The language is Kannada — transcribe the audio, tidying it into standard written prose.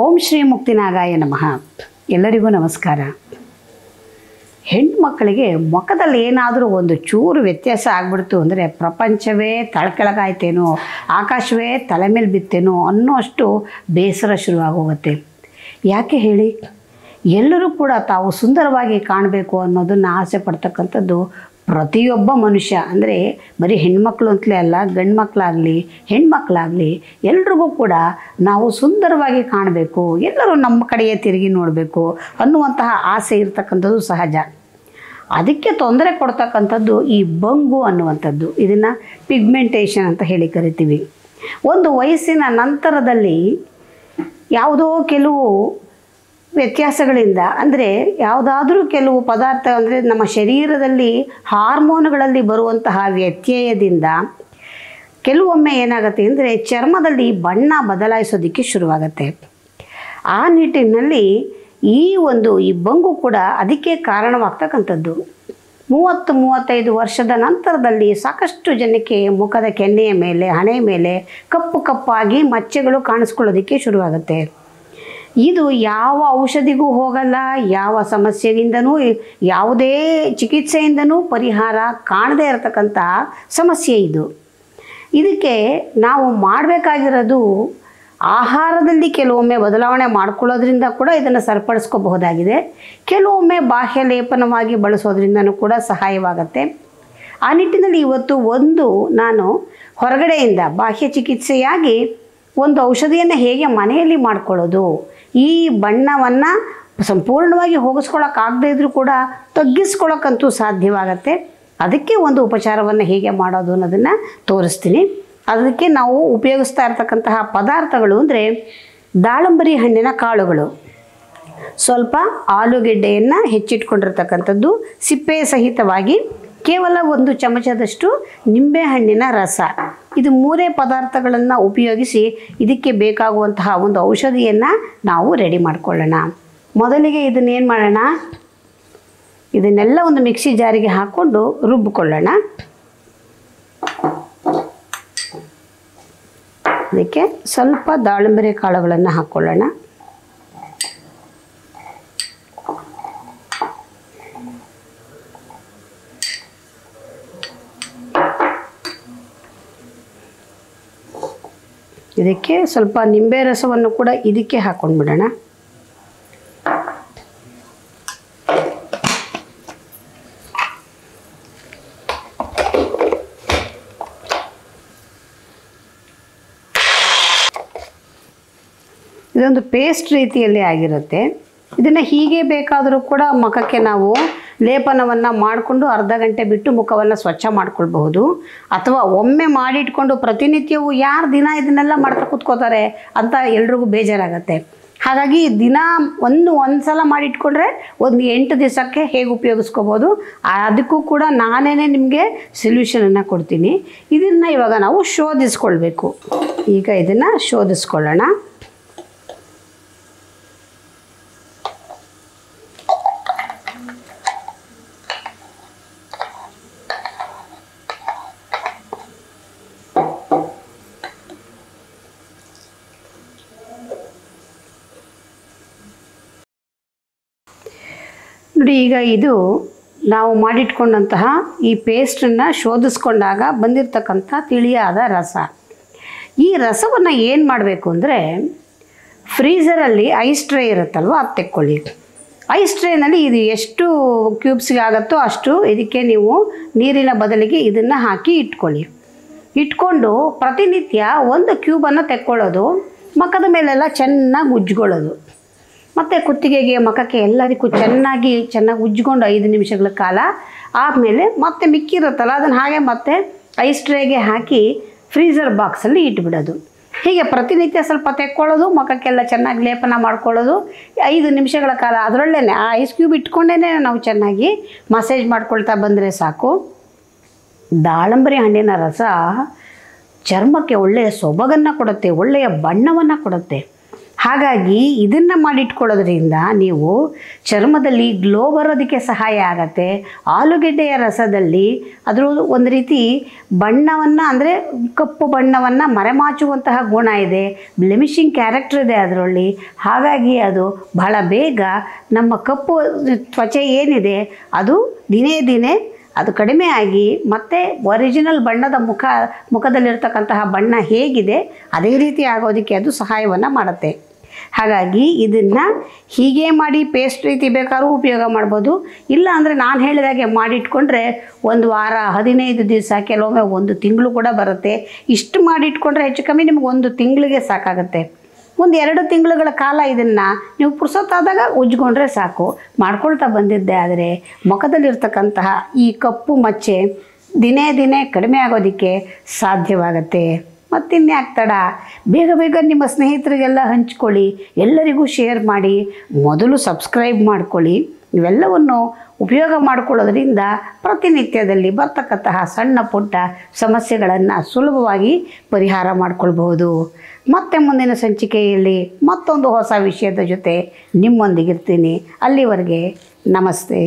ಓಂ ಶ್ರೀ ಮುಕ್ತಿನಾಗಾಯ ನಮಃ. ಎಲ್ಲರಿಗೂ ನಮಸ್ಕಾರ. ಹೆಣ್ಣು ಮಕ್ಕಳಿಗೆ ಮುಖದಲ್ಲಿ ಏನಾದರೂ ಒಂದು ಚೂರು ವ್ಯತ್ಯಾಸ ಆಗ್ಬಿಡ್ತು ಅಂದರೆ ಪ್ರಪಂಚವೇ ತಳಕೆಳಗಾಯ್ತೇನೋ, ಆಕಾಶವೇ ತಲೆ ಮೇಲೆ ಬಿತ್ತೇನೋ ಅನ್ನೋಷ್ಟು ಬೇಸರ ಶುರುವಾಗೋಗುತ್ತೆ. ಯಾಕೆ ಹೇಳಿ, ಎಲ್ಲರೂ ಕೂಡ ತಾವು ಸುಂದರವಾಗಿ ಕಾಣಬೇಕು ಅನ್ನೋದನ್ನು ಆಸೆ ಪಡ್ತಕ್ಕಂಥದ್ದು ಪ್ರತಿಯೊಬ್ಬ ಮನುಷ್ಯ. ಅಂದರೆ ಬರೀ ಹೆಣ್ಮಕ್ಳು ಅಂತಲೇ ಅಲ್ಲ, ಗಂಡು ಮಕ್ಕಳಾಗಲಿ ಹೆಣ್ಮಕ್ಳಾಗಲಿ ಎಲ್ರಿಗೂ ಕೂಡ ನಾವು ಸುಂದರವಾಗಿ ಕಾಣಬೇಕು, ಎಲ್ಲರೂ ನಮ್ಮ ಕಡೆಯೇ ತಿರುಗಿ ನೋಡಬೇಕು ಅನ್ನುವಂತಹ ಆಸೆ ಇರತಕ್ಕಂಥದ್ದು ಸಹಜ. ಅದಕ್ಕೆ ತೊಂದರೆ ಕೊಡ್ತಕ್ಕಂಥದ್ದು ಈ ಬಂಗು ಅನ್ನುವಂಥದ್ದು. ಇದನ್ನು ಪಿಗ್ಮೆಂಟೇಷನ್ ಅಂತ ಹೇಳಿ ಕರಿತೀವಿ. ಒಂದು ವಯಸ್ಸಿನ ನಂತರದಲ್ಲಿ ಯಾವುದೋ ಕೆಲವು ವ್ಯತ್ಯಾಸಗಳಿಂದ, ಅಂದರೆ ಯಾವುದಾದ್ರೂ ಕೆಲವು ಪದಾರ್ಥ, ಅಂದರೆ ನಮ್ಮ ಶರೀರದಲ್ಲಿ ಹಾರ್ಮೋನುಗಳಲ್ಲಿ ಬರುವಂತಹ ವ್ಯತ್ಯಯದಿಂದ ಕೆಲವೊಮ್ಮೆ ಏನಾಗುತ್ತೆ ಅಂದರೆ ಚರ್ಮದಲ್ಲಿ ಬಣ್ಣ ಬದಲಾಯಿಸೋದಕ್ಕೆ ಶುರುವಾಗುತ್ತೆ. ಆ ನಿಟ್ಟಿನಲ್ಲಿ ಈ ಒಂದು ಈ ಬಂಗು ಕೂಡ ಅದಕ್ಕೆ ಕಾರಣವಾಗ್ತಕ್ಕಂಥದ್ದು. 30-35 ವರ್ಷದ ನಂತರದಲ್ಲಿ ಸಾಕಷ್ಟು ಜನಕ್ಕೆ ಮುಖದ ಕೆನ್ನೆಯ ಮೇಲೆ, ಹಣೆ ಮೇಲೆ ಕಪ್ಪಾಗಿ ಮಚ್ಚೆಗಳು ಕಾಣಿಸ್ಕೊಳ್ಳೋದಕ್ಕೆ ಶುರುವಾಗುತ್ತೆ. ಇದು ಯಾವ ಔಷಧಿಗೂ ಹೋಗಲ್ಲ, ಯಾವ ಸಮಸ್ಯೆಯಿಂದನೂ, ಯಾವುದೇ ಚಿಕಿತ್ಸೆಯಿಂದನೂ ಪರಿಹಾರ ಕಾಣದೇ ಇರತಕ್ಕಂಥ ಸಮಸ್ಯೆ ಇದು. ಇದಕ್ಕೆ ನಾವು ಮಾಡಬೇಕಾಗಿರೋದು ಆಹಾರದಲ್ಲಿ ಕೆಲವೊಮ್ಮೆ ಬದಲಾವಣೆ ಮಾಡ್ಕೊಳ್ಳೋದ್ರಿಂದ ಕೂಡ ಇದನ್ನು ಸರಿಪಡಿಸ್ಕೋಬಹುದಾಗಿದೆ. ಕೆಲವೊಮ್ಮೆ ಬಾಹ್ಯ ಲೇಪನವಾಗಿ ಬಳಸೋದ್ರಿಂದನೂ ಕೂಡ ಸಹಾಯವಾಗುತ್ತೆ. ಆ ನಿಟ್ಟಿನಲ್ಲಿ ಇವತ್ತು ನಾನು ಹೊರಗಡೆಯಿಂದ ಬಾಹ್ಯ ಚಿಕಿತ್ಸೆಯಾಗಿ ಒಂದು ಔಷಧಿಯನ್ನು ಹೇಗೆ ಮನೆಯಲ್ಲಿ ಮಾಡ್ಕೊಳ್ಳೋದು, ಈ ಬಣ್ಣವನ್ನು ಸಂಪೂರ್ಣವಾಗಿ ಹೋಗಿಸ್ಕೊಳ್ಳೋಕ್ಕಾಗದೇ ಇದ್ದರೂ ಕೂಡ ತಗ್ಗಿಸ್ಕೊಳ್ಳೋಕ್ಕಂತೂ ಸಾಧ್ಯವಾಗುತ್ತೆ. ಅದಕ್ಕೆ ಒಂದು ಉಪಚಾರವನ್ನು ಹೇಗೆ ಮಾಡೋದು ಅನ್ನೋದನ್ನು ತೋರಿಸ್ತೀನಿ. ಅದಕ್ಕೆ ನಾವು ಉಪಯೋಗಿಸ್ತಾ ಇರತಕ್ಕಂತಹ ಪದಾರ್ಥಗಳು ಅಂದರೆ ದಾಳಿಂಬರಿ ಹಣ್ಣಿನ ಕಾಳುಗಳು, ಸ್ವಲ್ಪ ಆಲೂಗೆಡ್ಡೆಯನ್ನು ಹೆಚ್ಚಿಟ್ಕೊಂಡಿರ್ತಕ್ಕಂಥದ್ದು, ಸಿಪ್ಪೆ ಸಹಿತವಾಗಿ ಕೇವಲ 1 ಚಮಚದಷ್ಟು ನಿಂಬೆಹಣ್ಣಿನ ರಸ, ಇದು 3 ಪದಾರ್ಥಗಳನ್ನು ಉಪಯೋಗಿಸಿ ಇದಕ್ಕೆ ಬೇಕಾಗುವಂತಹ ಒಂದು ಔಷಧಿಯನ್ನು ನಾವು ರೆಡಿ ಮಾಡಿಕೊಳ್ಳೋಣ. ಮೊದಲಿಗೆ ಇದನ್ನೇನು ಮಾಡೋಣ, ಇದನ್ನೆಲ್ಲ ಒಂದು ಮಿಕ್ಸಿ ಜಾರಿಗೆ ಹಾಕ್ಕೊಂಡು ರುಬ್ಬಿಕೊಳ್ಳೋಣ. ಅದಕ್ಕೆ ಸ್ವಲ್ಪ ದಾಳಿಂಬರಿ ಕಾಳುಗಳನ್ನು ಹಾಕ್ಕೊಳ್ಳೋಣ. ಇದಕ್ಕೆ ಸ್ವಲ್ಪ ನಿಂಬೆ ರಸವನ್ನು ಕೂಡ ಇದಕ್ಕೆ ಹಾಕ್ಕೊಂಡ್ಬಿಡೋಣ. ಇದೊಂದು ಪೇಸ್ಟ್ ರೀತಿಯಲ್ಲಿ ಆಗಿರುತ್ತೆ. ಇದನ್ನು ಹೀಗೆ ಬೇಕಾದರೂ ಕೂಡ ಮುಖಕ್ಕೆ ನಾವು ಲೇಪನವನ್ನು ಮಾಡಿಕೊಂಡು ಅರ್ಧ ಗಂಟೆ ಬಿಟ್ಟು ಮುಖವನ್ನು ಸ್ವಚ್ಛ ಮಾಡ್ಕೊಳ್ಬಹುದು. ಅಥವಾ ಒಮ್ಮೆ ಮಾಡಿಟ್ಕೊಂಡು ಪ್ರತಿನಿತ್ಯವೂ ಯಾರು ದಿನ ಇದನ್ನೆಲ್ಲ ಮಾಡ್ತಾ ಕೂತ್ಕೋತಾರೆ ಅಂತ ಎಲ್ರಿಗೂ ಬೇಜಾರಾಗುತ್ತೆ. ಹಾಗಾಗಿ ದಿನ ಒಂದು ಸಲ ಮಾಡಿಟ್ಕೊಂಡ್ರೆ ಒಂದು 8 ದಿವಸಕ್ಕೆ ಹೇಗೆ ಉಪಯೋಗಿಸ್ಕೋಬೋದು, ಅದಕ್ಕೂ ಕೂಡ ನಾನೇ ನಿಮಗೆ ಸೊಲ್ಯೂಷನನ್ನು ಕೊಡ್ತೀನಿ. ಇದನ್ನು ಇವಾಗ ನಾವು ಶೋಧಿಸ್ಕೊಳ್ಬೇಕು. ಈಗ ಇದನ್ನು ಶೋಧಿಸ್ಕೊಳ್ಳೋಣ. ನೋಡಿ, ಈಗ ಇದು ನಾವು ಮಾಡಿಟ್ಕೊಂಡಂತಹ ಈ ಪೇಸ್ಟನ್ನು ಶೋಧಿಸ್ಕೊಂಡಾಗ ಬಂದಿರತಕ್ಕಂಥ ತಿಳಿಯಾದ ರಸ. ಈ ರಸವನ್ನು ಏನು ಮಾಡಬೇಕು ಅಂದರೆ, ಫ್ರೀಝರಲ್ಲಿ ಐಸ್ ಟ್ರೇ ಇರುತ್ತಲ್ವ, ಅದು ತೆಕ್ಕೊಳ್ಳಿ. ಐಸ್ ಟ್ರೇನಲ್ಲಿ ಇದು ಎಷ್ಟು ಕ್ಯೂಬ್ಸ್ಗೆ ಆಗುತ್ತೋ ಅಷ್ಟು ಇದಕ್ಕೆ ನೀವು ನೀರಿನ ಬದಲಿಗೆ ಇದನ್ನು ಹಾಕಿ ಇಟ್ಕೊಳ್ಳಿ. ಇಟ್ಕೊಂಡು ಪ್ರತಿನಿತ್ಯ 1 ಕ್ಯೂಬನ್ನು ತೆಕ್ಕೊಳ್ಳೋದು, ಮುಖದ ಮೇಲೆಲ್ಲ ಚೆನ್ನಾಗಿ ಉಜ್ಜ್ಕೊಳ್ಳೋದು. ಮತ್ತು ಕುತ್ತಿಗೆಗೆ, ಮುಖಕ್ಕೆ ಎಲ್ಲದಕ್ಕೂ ಚೆನ್ನಾಗಿ ಉಜ್ಜಿಕೊಂಡು 5 ನಿಮಿಷಗಳ ಕಾಲ ಆದಮೇಲೆ ಮತ್ತೆ ಮಿಕ್ಕಿರುತ್ತಲ್ಲ ಅದನ್ನು ಹಾಗೆ ಮತ್ತೆ ಐಸ್ ಟ್ರೇಗೆ ಹಾಕಿ ಫ್ರೀಝರ್ ಬಾಕ್ಸಲ್ಲಿ ಇಟ್ಬಿಡೋದು. ಹೀಗೆ ಪ್ರತಿನಿತ್ಯ ಸ್ವಲ್ಪ ತೆಕ್ಕೊಳ್ಳೋದು ಮುಖಕ್ಕೆಲ್ಲ ಚೆನ್ನಾಗಿ ಲೇಪನ ಮಾಡ್ಕೊಳ್ಳೋದು 5 ನಿಮಿಷಗಳ ಕಾಲ ಅದರಲ್ಲೇ ಆ ಐಸ್ ಕ್ಯೂಬ್ ಇಟ್ಕೊಂಡೇ ನಾವು ಚೆನ್ನಾಗಿ ಮಸಾಜ್ ಮಾಡ್ಕೊಳ್ತಾ ಬಂದರೆ ಸಾಕು. ದಾಳಂಬರಿ ಹಣ್ಣಿನ ರಸ ಚರ್ಮಕ್ಕೆ ಒಳ್ಳೆಯ ಸೊಬಗನ್ನು ಕೊಡುತ್ತೆ, ಒಳ್ಳೆಯ ಬಣ್ಣವನ್ನು ಕೊಡುತ್ತೆ. ಹಾಗಾಗಿ ಇದನ್ನು ಮಾಡಿಟ್ಕೊಳ್ಳೋದ್ರಿಂದ ನೀವು ಚರ್ಮದಲ್ಲಿ ಗ್ಲೋ ಬರೋದಕ್ಕೆ ಸಹಾಯ ಆಗುತ್ತೆ. ಆಲೂಗೆಡ್ಡೆಯ ರಸದಲ್ಲಿ ಅದರ ಒಂದು ರೀತಿ ಬಣ್ಣವನ್ನು ಅಂದರೆ ಕಪ್ಪು ಬಣ್ಣವನ್ನು ಮರೆಮಾಚುವಂತಹ ಗುಣ ಇದೆ, ಬ್ಲೆಮಿಷಿಂಗ್ ಕ್ಯಾರೆಕ್ಟರ್ ಇದೆ ಅದರಲ್ಲಿ. ಹಾಗಾಗಿ ಅದು ಬಹಳ ಬೇಗ ನಮ್ಮ ಕಪ್ಪು ತ್ವಚೆ ಏನಿದೆ ಅದು ದಿನೇ ದಿನೇ ಅದು ಕಡಿಮೆ ಆಗಿ ಮತ್ತೆ ಒರಿಜಿನಲ್ ಬಣ್ಣದ ಮುಖದಲ್ಲಿರ್ತಕ್ಕಂತಹ ಬಣ್ಣ ಹೇಗಿದೆ ಅದೇ ರೀತಿ ಆಗೋದಕ್ಕೆ ಅದು ಸಹಾಯವನ್ನು ಮಾಡುತ್ತೆ. ಹಾಗಾಗಿ ಇದನ್ನು ಹೀಗೆ ಮಾಡಿ ಪೇಸ್ಟ್ ರೀತಿ ಬೇಕಾದ್ರೂ ಉಪಯೋಗ ಮಾಡ್ಬೋದು. ಇಲ್ಲ ಅಂದರೆ ನಾನು ಹೇಳಿದಾಗೆ ಮಾಡಿಟ್ಕೊಂಡ್ರೆ 1 ವಾರ 15 ದಿವಸ ಕೆಲವೊಮ್ಮೆ 1 ತಿಂಗಳು ಕೂಡ ಬರುತ್ತೆ. ಇಷ್ಟು ಮಾಡಿಟ್ಕೊಂಡ್ರೆ ಹೆಚ್ಚು ಕಮ್ಮಿ ನಿಮ್ಗೆ 1 ತಿಂಗಳಿಗೆ ಸಾಕಾಗುತ್ತೆ. 1-2 ತಿಂಗಳುಗಳ ಕಾಲ ಇದನ್ನು ನೀವು ಪುರ್ಸೊತ್ತಾದಾಗ ಉಜ್ಜಿಕೊಂಡ್ರೆ ಸಾಕು. ಮಾಡ್ಕೊಳ್ತಾ ಬಂದಿದ್ದೆ ಆದರೆ ಮುಖದಲ್ಲಿರ್ತಕ್ಕಂತಹ ಈ ಕಪ್ಪು ಮಚ್ಚೆ ದಿನೇ ದಿನೇ ಕಡಿಮೆ ಆಗೋದಕ್ಕೆ ಸಾಧ್ಯವಾಗುತ್ತೆ. ಮತ್ತಿನ್ಯಾಕೆ ತಡ, ಬೇಗ ಬೇಗ ನಿಮ್ಮ ಸ್ನೇಹಿತರಿಗೆಲ್ಲ ಹಂಚ್ಕೊಳ್ಳಿ, ಎಲ್ಲರಿಗೂ ಶೇರ್ ಮಾಡಿ, ಮೊದಲು ಸಬ್ಸ್ಕ್ರೈಬ್ ಮಾಡ್ಕೊಳ್ಳಿ. ಇವೆಲ್ಲವನ್ನು ಉಪಯೋಗ ಮಾಡಿಕೊಳ್ಳೋದ್ರಿಂದ ಪ್ರತಿನಿತ್ಯದಲ್ಲಿ ಬರ್ತಕ್ಕಂತಹ ಸಣ್ಣ ಪುಟ್ಟ ಸಮಸ್ಯೆಗಳನ್ನು ಸುಲಭವಾಗಿ ಪರಿಹಾರ ಮಾಡಿಕೊಳ್ಬಹುದು. ಮತ್ತೆ ಮುಂದಿನ ಸಂಚಿಕೆಯಲ್ಲಿ ಮತ್ತೊಂದು ಹೊಸ ವಿಷಯದ ಜೊತೆ ನಿಮ್ಮೊಂದಿಗಿರ್ತೀನಿ. ಅಲ್ಲಿವರೆಗೆ ನಮಸ್ತೆ.